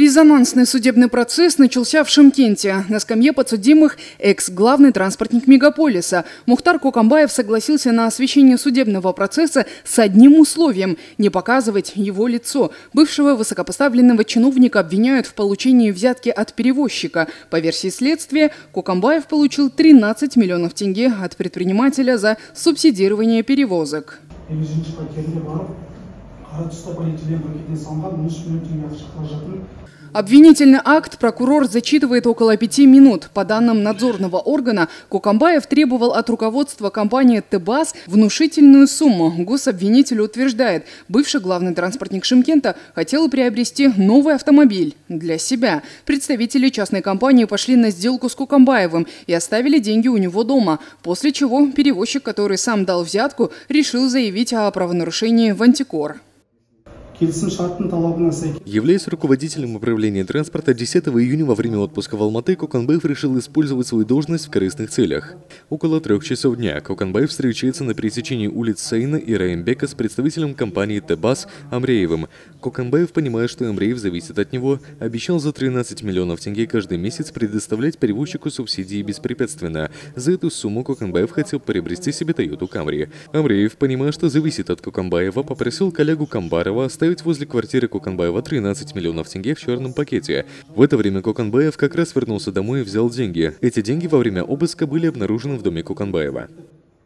Резонансный судебный процесс начался в Шымкенте. На скамье подсудимых экс-главный транспортник мегаполиса. Мухтар Коканбаев согласился на освещение судебного процесса с одним условием – не показывать его лицо. Бывшего высокопоставленного чиновника обвиняют в получении взятки от перевозчика. По версии следствия, Коканбаев получил 13 миллионов тенге от предпринимателя за субсидирование перевозок. Обвинительный акт прокурор зачитывает около 5 минут. По данным надзорного органа, Коканбаев требовал от руководства компании ТЭБАС внушительную сумму. Гособвинитель утверждает, бывший главный транспортник Шымкента хотел приобрести новый автомобиль для себя. Представители частной компании пошли на сделку с Коканбаевым и оставили деньги у него дома. После чего перевозчик, который сам дал взятку, решил заявить о правонарушении в Антикор. Являясь руководителем управления транспорта, 10 июня во время отпуска в Алматы Коканбаев решил использовать свою должность в корыстных целях. Около 3 часов дня Коканбаев встречается на пересечении улиц Сейна и Раимбека с представителем компании ТЭБАС Амреевым. Коканбаев, понимая, что Амреев зависит от него, обещал за 13 миллионов тенге каждый месяц предоставлять перевозчику субсидии беспрепятственно. За эту сумму Коканбаев хотел приобрести себе Тойоту Камри. Амреев, понимая, что зависит от Коканбаева, попросил коллегу Камбарова оставить возле квартиры Коканбаева 13 миллионов тенге в черном пакете. В это время Коканбаев как раз вернулся домой и взял деньги. Эти деньги во время обыска были обнаружены в доме Коканбаева.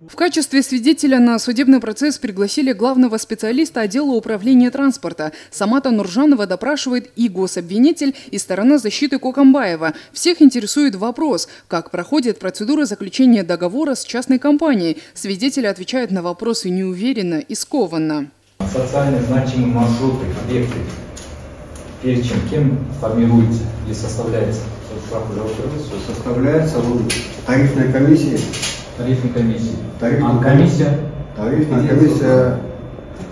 В качестве свидетеля на судебный процесс пригласили главного специалиста отдела управления транспорта. Самата Нуржанова допрашивает и гособвинитель, и сторона защиты Коканбаева. Всех интересует вопрос, как проходит процедура заключения договора с частной компанией. Свидетели отвечают на вопросы неуверенно и скованно. Социально значимые маршруты, объекты, перечень кем формируется и составляется? Составляется тарифная комиссия. Тарифная комиссия. Тарифная комиссия. Тарифная комиссия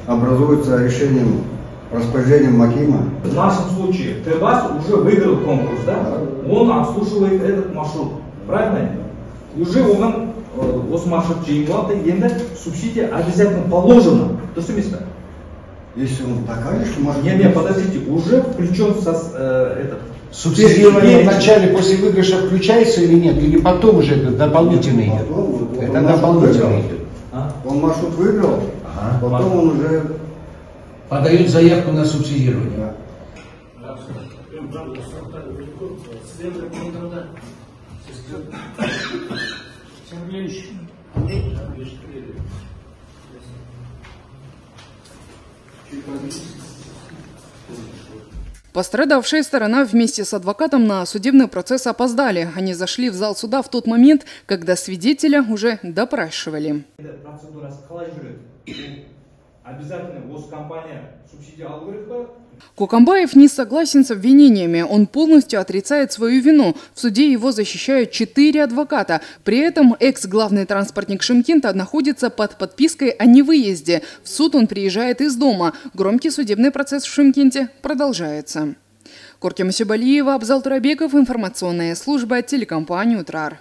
образуется решением, распоряжением МАКИМа. В нашем случае ТЭБАС уже выиграл конкурс, да? Он обслуживает этот маршрут, правильно? Уже он госмаршрут Джеймлата, субсидия обязательно положена. То есть, если он докажет, что может... Нет, подождите, уже включен этот... Субсидирование в начале, после выигрыша включается или нет? Или потом уже это дополнительный идет? Это дополнительный идет. Он маршрут выиграл, потом он уже... Подает заявку на субсидирование. Пострадавшая сторона вместе с адвокатом на судебный процесс опоздали. Они зашли в зал суда в тот момент, когда свидетеля уже допрашивали. Коканбаев не согласен с обвинениями. Он полностью отрицает свою вину. В суде его защищают 4 адвоката. При этом экс-главный транспортник Шымкента находится под подпиской о невыезде. В суд он приезжает из дома. Громкий судебный процесс в Шымкенте продолжается. Коркима Сибалеева, Абзал Тробеков, информационная служба телекомпании «Отырар».